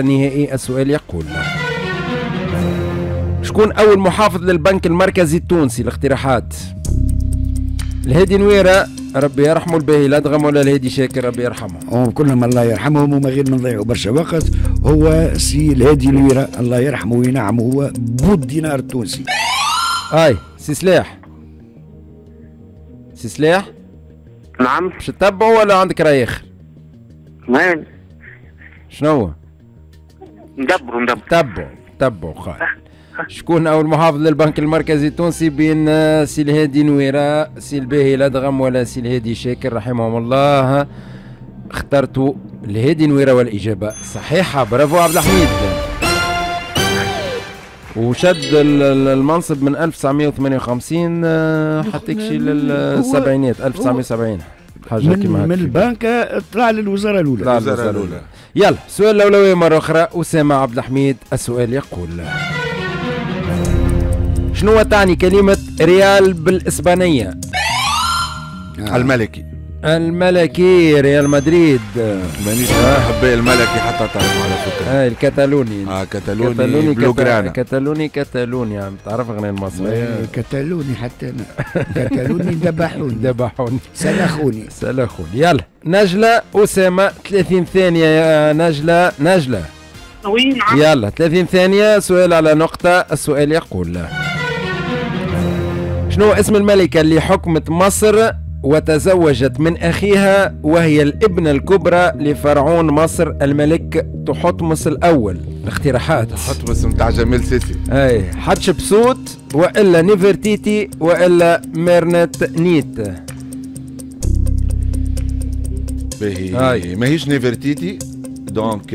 النهائي. السؤال يقول: شكون أول محافظ للبنك المركزي التونسي؟ الاقتراحات: الهادي نويرة ربي يرحمه، الباهي الأدغم، ولا الهادي شاكر ربي يرحمه. كلهم الله يرحمهم وما غير ما نضيعوا برشا وقت. هو سي الهادي نويرة الله يرحمه وينعمه، هو بود دينار التونسي. أي سي سلاح. سي سلاح؟ نعم. باش تتبعوا ولا عندك راي اخر؟ نعم. شنو؟ ندبروا. تتبعوا خالد. شكون اول محافظ للبنك المركزي التونسي بين سي الهادي نويرة، سي الباهي الأدغم ولا سي الهادي شاكر رحمهم الله؟ اخترتوا الهادي نويرة والإجابة صحيحة، برافو عبد الحميد. وشد المنصب من 1958 حتى كشي للسبعينات 1970 حاجة كيما هكا. من البنك طلع للوزارة الأولى. طلع للوزارة الأولى. يلا سؤال الأولوية مرة أخرى أسامة عبد الحميد. السؤال يقول: شنو تعني كلمة ريال بالإسبانية؟ الملكي. الملكي ريال مدريد. مانيش حبايا الملكي حتى تعرف على فكرة. الكتالوني. كتالوني كتالوني بلوغرانا. كتالوني كتالوني يعني تعرف غنى المصري. كتالوني حتى أنا. كتالوني ذبحوني. ذبحوني. سلخوني. سلخوني. يلا نجلة أسامة 30 ثانية يا نجلة. نجلة. وي نعم. يلا 30 ثانية سؤال على نقطة. السؤال يقول: شنو اسم الملكة اللي حكمت مصر وتزوجت من أخيها وهي الابنة الكبرى لفرعون مصر الملك تحتمس الأول؟ الاقتراحات: تحتمس متاع جميل سيسي، أي حتشبسوت وإلا نيفرتيتي وإلا ميرنت نيت. باهي ماهيش نيفرتيتي، دونك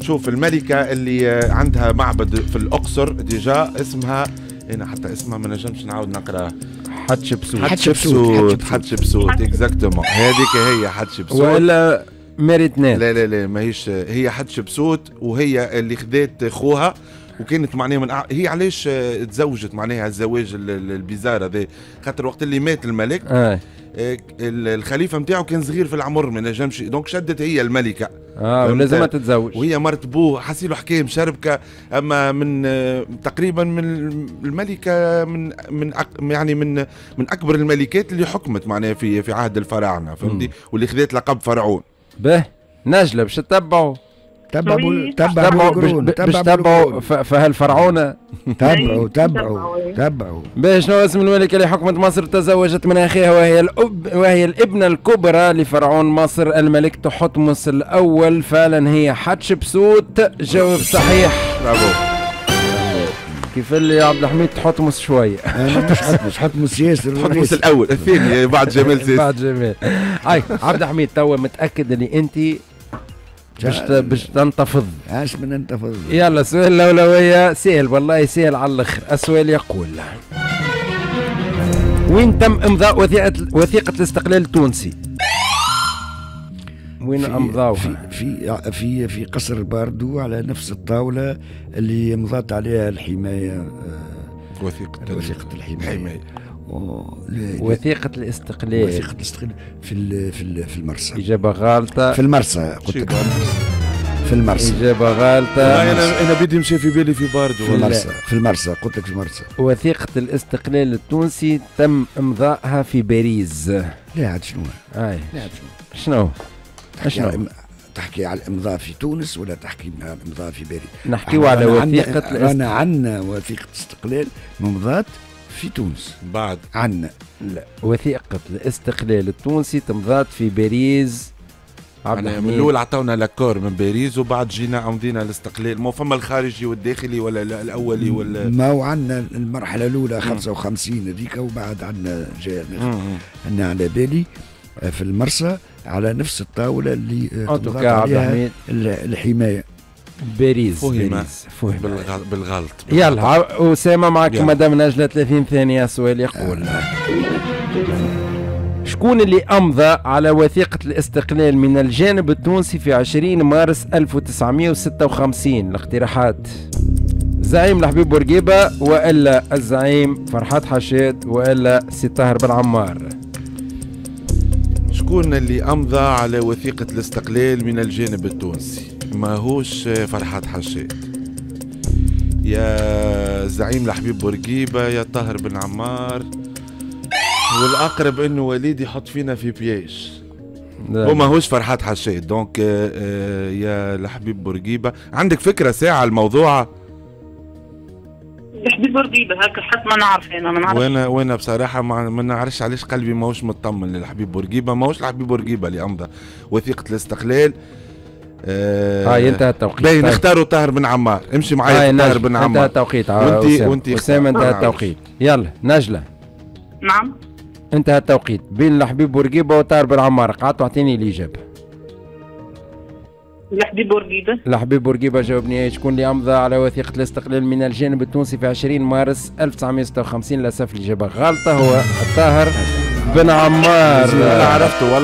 شوف الملكة اللي عندها معبد في الأقصر ديجا اسمها، أنا حتى اسمها ما نجمش نعاود نقراه، حتشبسوت. حتشبسوت. حتشبسوت اكزاكتومون، هذيك هي حتشبسوت ولا ميريتنات؟ لا لا لا ماهيش هي حتشبسوت، وهي اللي خذات خوها وكانت معناها من هي علاش تزوجت معناها الزواج البيزار هذا، خاطر وقت اللي مات الملك الخليفه نتاعو كان صغير في العمر ما نجمش، دونك شدت هي الملكه ولازمها تتزوج، وهي مرت بوه حسيلو حكايه مشربكه، اما من تقريبا من الملكه من اكبر الملكات اللي حكمت معناها في عهد الفراعنه، فهمتي، واللي خذات لقب فرعون. به نجله باش تتبعوا تبعوا فهالفرعونة. تبعوا باش. شنو اسم الملكة اللي حكمت مصر تزوجت من أخيها وهي الابنة الكبرى لفرعون مصر الملك تحتمس الأول؟ فعلا هي حتشبسوت. جواب صحيح، برافو. كيف اللي عبد الحميد تحتمس شوية؟ تحتمس ياسر، تحتمس الأول الثاني بعد جمال زيت. بعد جمال. هاي عبد الحميد توا متأكد اللي أنت باش تنتفض. عاش من انتفض. يلا سؤال الأولوية سهل والله، سهل على الآخر. السؤال يقول: وين تم إمضاء وثيقة الاستقلال التونسي؟ وين أمضاوها؟ في في في قصر باردو على نفس الطاولة اللي مضات عليها الحماية، وثيقة الحماية، وثيقة الاستقلال. وثيقة الاستقلال في المرسى. إجابة غالطة. في المرسى قلت لك. في المرسى. إجابة غالطة. أنا بدي مشي في بالي في باردو. في المرسى. في المرسى قلت لك، في المرسى. وثيقة الاستقلال التونسي تم إمضائها في باريس. لا عاد شنو؟ أي. لا عاد شنو؟ شنو؟ تحكي على الإمضاء في تونس ولا تحكي على الإمضاء في باريس؟ نحكيو على وثيقة الاستقلال. أنا عندنا وثيقة استقلال ممضات في تونس بعد عنا. لا، وثيقة الاستقلال التونسي تمضات في باريس. يعني من الأول عطاونا لاكور من باريس وبعد جينا أمضينا الاستقلال، ما فما الخارجي والداخلي ولا الأولي ولا ما هو عندنا المرحلة الأولى 55 هذيك، وبعد عندنا جاء عندنا على بالي في المرسى على نفس الطاولة اللي تمضات عليها الحماية. باريس. فهم بالغلط. يلا أسامة معك مدام نجلة 30 ثانية. سؤال يقول: شكون اللي أمضى على وثيقة الاستقلال من الجانب التونسي في 20 مارس 1956؟ الاقتراحات: زعيم الحبيب بورقيبة وإلا الزعيم فرحات حشاد وإلا سي طاهر بن عمار؟ شكون اللي أمضى على وثيقة الاستقلال من الجانب التونسي؟ ماهوش فرحات حشاد، يا زعيم الحبيب بورقيبة، يا طاهر بن عمار، والاقرب انه وليد يحط فينا في بياش، وماهوش فرحات حشاد، دونك يا الحبيب بورقيبة. عندك فكرة ساعة الموضوع؟ بحبي بورقيبة هيك حتى ما نعرفينها ما نعرف. وانا بصراحة ما نعرفش علاش قلبي ماهوش مطمن للحبيب بورقيبة، ماهوش الحبيب بورقيبة اللي أمضى وثيقة الاستقلال. انتهى التوقيت. باين اختاروا طاهر بن عمار، امشي معايا طاهر بن عمار. انتهى التوقيت. وانتي وسام انتهى التوقيت. يلا نجلة. نعم. انتهى التوقيت بين الحبيب بورقيبة وطاهر بن عمار، قعدت واعطيني الإجابة. الحبيب بورقيبة. الحبيب بورقيبة جاوبني. شكون اللي أمضى على وثيقة الاستقلال من الجانب التونسي في 20 مارس 1956؟ للأسف الإجابة غلطة، هو طاهر بن عمار. والله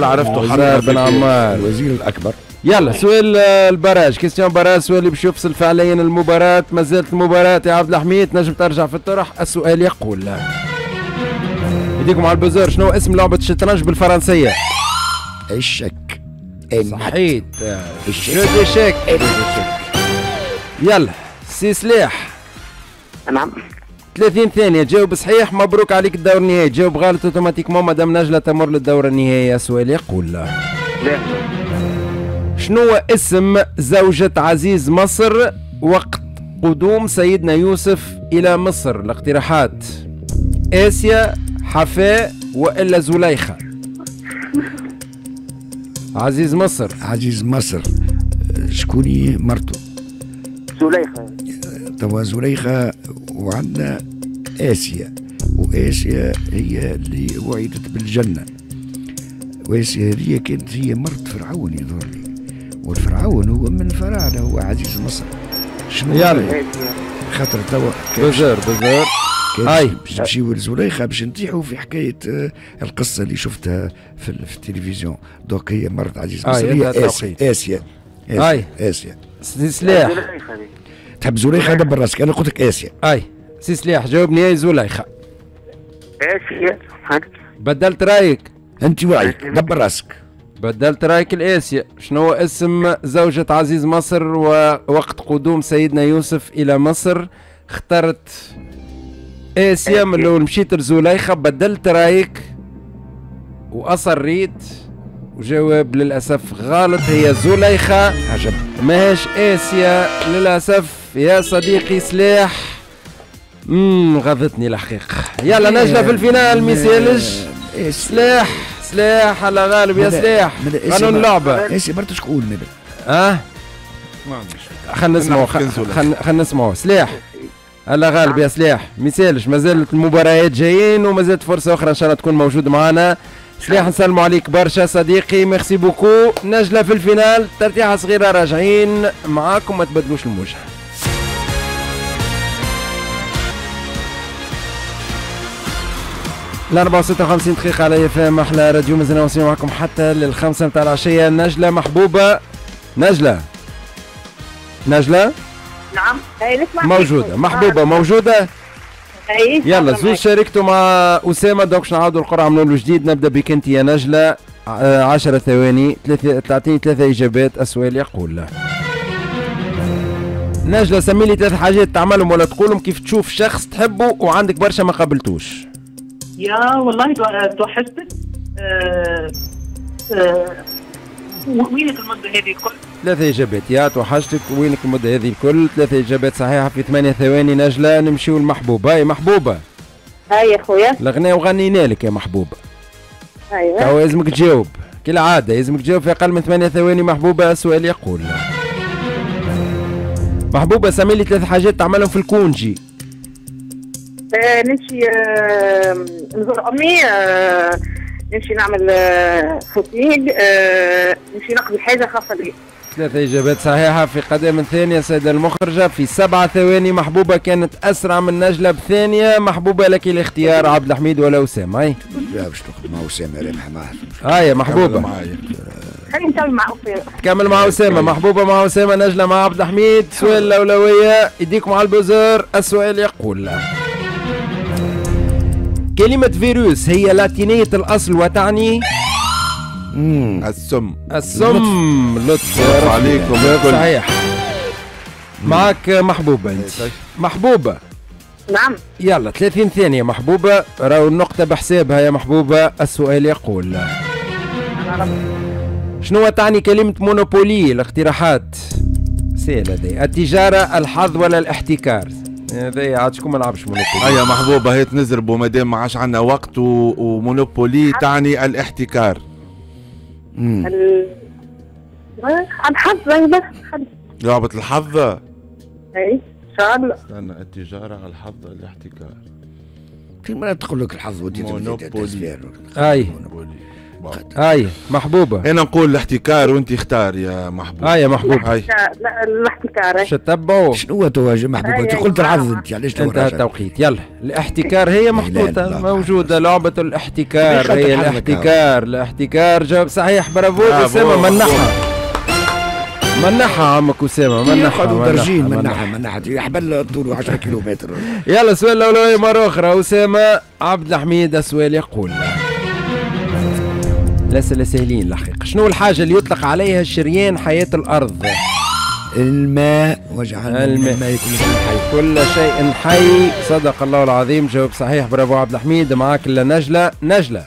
عرفته طاهر بن عمار الوزير الأكبر. يلا سؤال البراج، كيستيون براج، سؤال اللي باش يفصل فعليا المباراة، مازالت المباراة يا عبد الحميد، نجم ترجع في الطرح. السؤال يقول، يديكم على البزور، شنو اسم لعبة الشطرنج بالفرنسية؟ الشك. صحيت، جو شك. يلا سي سلاح. نعم. 30 ثانية تجاوب صحيح مبروك عليك الدور النهائي، تجاوب غلط اوتوماتيكمون مدام نجلة تمر للدور النهائي. السؤال يقول، شنو اسم زوجة عزيز مصر وقت قدوم سيدنا يوسف إلى مصر؟ الاقتراحات آسيا، حفاء، وإلا زليخة. عزيز مصر. عزيز مصر شكوني مرته؟ زليخة. توا زليخة وعندنا آسيا، وآسيا هي اللي وعدت بالجنة، وآسيا هذه كانت هي مرت فرعون يظهر لي، والفرعون هو من الفراعنة، هو عزيز مصر. شنو يعني؟ خاطر توا بزار هاي باش نمشيو لزليخة باش نطيحوا في حكاية القصة اللي شفتها في التلفزيون، دوك هي مرت عزيز مصر هي آسيا. سي سلاح تحب زليخة؟ دبر راسك، أنا قلت لك آسيا. أي سي سلاح جاوبني يا زليخة. آسيا. بدلت رأيك أنت وعيك، دبر راسك. بدلت رايك الآسيا. شنو اسم زوجة عزيز مصر ووقت قدوم سيدنا يوسف إلى مصر؟ اخترت آسيا من لو مشيت لزليخة، بدلت رايك وأصريت، وجواب للأسف غلط، هي زليخة ماهيش آسيا للأسف يا صديقي سلاح. غضتني الحقيقة. يلا نجلة في الفينال ميسالش سلاح. سلاح على غالب يا سلاح، قانون اللعبة. ايش برتو شكون ماذا؟ ما عنديش. خلينا نسمعوا سلاح على غالب يا سلاح، ما يسالش، مازالت المباريات جايين ومازالت فرصة أخرى إن شاء الله تكون موجود معنا. سلاح نسلموا عليك برشا صديقي، ميرسي بوكو. نجلة في الفينال، ترتيحة صغيرة راجعين معاكم، ما تبدلوش الموجة. ال 54 دقيقة على FM أحلى راديو، مازلنا واصلين معكم حتى للخمسة متاع العشية. نجلة محبوبة. نجلة؟ نعم. موجودة محبوبة، موجودة؟ أي. يلا زوج شاركتوا مع أسامة، دوك باش نعاودوا القرعة من أول وجديد. نبدأ بك أنت يا نجلة، 10 ثواني، تعطيني 3 إجابات. السؤال يقول، نجلة سمي لي 3 حاجات تعملهم ولا تقولهم كيف تشوف شخص تحبه وعندك برشا ما قابلتوش. يا والله توحشتك. وينك المدة هذه الكل؟ 3 إجابات، يا توحشتك، وينك المدة هذه الكل، 3 إجابات صحيحة في 8 ثواني. نجلة نمشيو لمحبوبة. هاي محبوبة. هاي يا خويا. الغناء وغنينا لك يا محبوبة. أيوه. توا لازمك تجاوب، كالعادة لازمك تجاوب في أقل من 8 ثواني محبوبة. السؤال يقول، محبوبة سمي لي 3 حاجات تعملهم في الكونجي. نمشي نزور امي، نمشي نعمل فطير، نمشي نقضي حاجه خاصه بي. 3 اجابات صحيحه في قدر من ثانيه سيده المخرجه، في 7 ثواني. محبوبه كانت اسرع من نجله بثانيه. محبوبه لك الاختيار، عبد الحميد ولا اسامه؟ اي لا باش تاخذ مع اسامه ربح معاه. يا محبوبه خلينا نكمل مع اسامه. كمل مع اسامه. محبوبه مع اسامه، نجله مع عبد الحميد. سؤال الاولويه، يديكم على البوزور. السؤال يقول، كلمة فيروس هي لاتينية الأصل وتعني السم. السم. لطف عليكم. صحيح. معك محبوبة أنت. محبوبة. نعم. يلا 30 ثانية محبوبة، راهو النقطة بحسابها يا محبوبة. السؤال يقول، شنو تعني كلمة مونوبولي؟ الاقتراحات سهلة، التجارة، الحظ، ولا الاحتكار. هذايا عاد شكون ما لعبش مونوبولي؟ أيا محبوبة هي نزربوا مادام ما عادش عندنا وقت، ومونوبولي تعني الاحتكار. الحظ لعبة الحظ؟ اي ان شاء الله. استنى، التجارة على الحظ الاحتكار. كيما تقول لك الحظ ودي مونوبولي. اي اي محبوبة انا نقول الاحتكار وانت اختار يا محبوبة. اي محبوبة اي الاحتكار. شتبعوا شنو هو يا محبوبة؟ قلت الحظ انت، علاش انتهى التوقيت. يلا الاحتكار هي محطوطة موجودة، لعبة الاحتكار هي الاحتكار. الاحتكار جواب صحيح، برافو أسامة. منحها منحها عمك أسامة، منحها يقعدوا درجين. منحها يحبل طوله 10 كيلومتر. يلا السؤال الأولوية مرة أخرى أسامة. عبد الحميد السؤال يقول، الأسئلة سهلين الحقيقة. شنو الحاجة اللي يطلق عليها شريان حياة الأرض؟ الماء. وجعلنا الماء كل شيء حي. صدق الله العظيم، جواب صحيح، برافو عبد الحميد. معاك نجلة. نجلة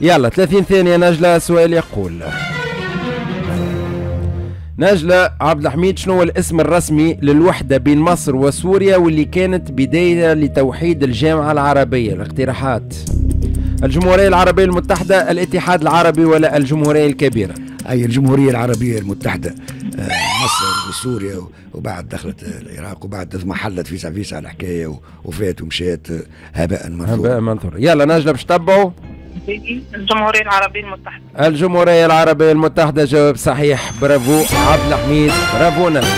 يلا 30 ثانية. نجلة سؤال يقول، نجلة عبد الحميد شنو هو الاسم الرسمي للوحدة بين مصر وسوريا واللي كانت بداية لتوحيد الجامعة العربية؟ الاقتراحات، الجمهورية العربية المتحدة، الاتحاد العربي، ولا الجمهورية الكبيرة؟ أي الجمهورية العربية المتحدة. مصر وسوريا وبعد دخلت العراق وبعد اضمحلت فيسع فيسع الحكاية وفات ومشات هباء منثورا. هباء منثورا. يلا نجلة باش تتبعوا. الجمهورية العربية المتحدة. الجمهورية العربية المتحدة جواب صحيح، برافو عبد الحميد، برافو نجلة.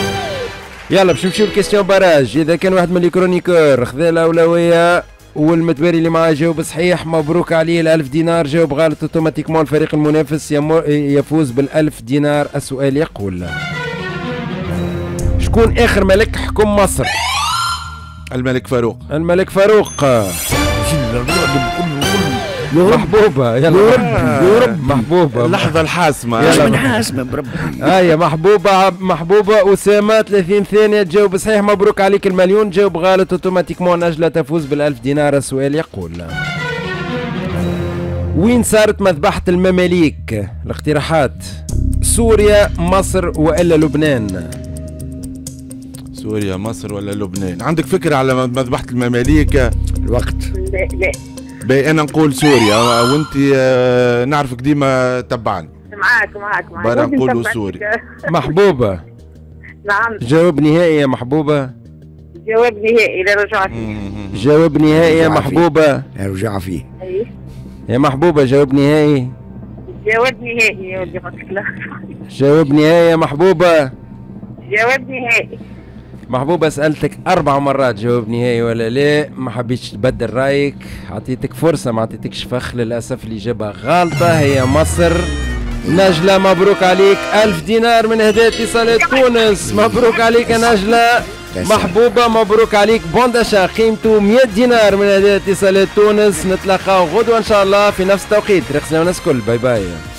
يلا باش نمشيو لكيستيون باراج. إذا كان واحد من الكرونيكور خذا الأولوية والمتواري اللي معاه جاوب صحيح مبروك عليه ال1000 دينار، جاوب غلط اوتوماتيكمون الفريق المنافس يفوز بال1000 دينار. السؤال يقول، شكون آخر ملك حكم مصر؟ الملك فاروق. الملك فاروق. محبوبة يلا محبوبة اللحظة الحاسمة. يلا حاسمة بربي. هيا محبوبة. محبوبة أسامة 30 ثانية تجاوب صحيح مبروك عليك ال1,000,000، تجاوب غلط اوتوماتيكمون نجلة تفوز بال1000 دينار. السؤال يقول، وين صارت مذبحة المماليك؟ الاقتراحات، سوريا، مصر، وإلا لبنان؟ سوريا، مصر، ولا لبنان؟ عندك فكرة على مذبحة المماليك؟ الوقت. لا لا باهي انا نقول سوريا، وانت نعرفك ديما تبعني. معاك برا نقولوا سوريا. محبوبة نعم، جواب نهائي يا محبوبة. جواب نهائي لا رجعة فيه. جواب نهائي يا محبوبة لا رجعة فيه. يا محبوبة جواب نهائي. جواب نهائي يا ولدي فضلك. جواب نهائي يا محبوبة. جواب نهائي. محبوبة سألتك 4 مرات جواب نهائي ولا لا، ما حبيتش تبدل رايك، عطيتك فرصة ما عطيتكش فخ. للأسف الإجابة غلطة، هي مصر. نجلة مبروك عليك 1000 دينار من هداية اتصالات تونس. مبروك عليك يا نجلة. محبوبة مبروك عليك بونداشا قيمته 100 دينار من هداية اتصالات تونس. نتلاقاو غدوة إن شاء الله في نفس التوقيت. رقصنا وناس كل، باي باي.